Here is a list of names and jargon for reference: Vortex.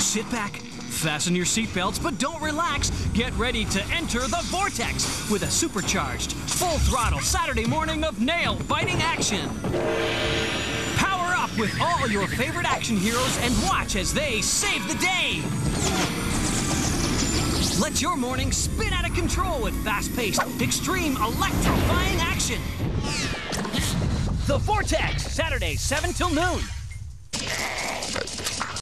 Sit back, fasten your seatbelts, but don't relax. Get ready to enter the Vortex with a supercharged, full-throttle Saturday morning of nail-biting action. Power up with all your favorite action heroes and watch as they save the day. Let your morning spin out of control with fast-paced, extreme, electrifying action. The Vortex, Saturday, 7 till noon.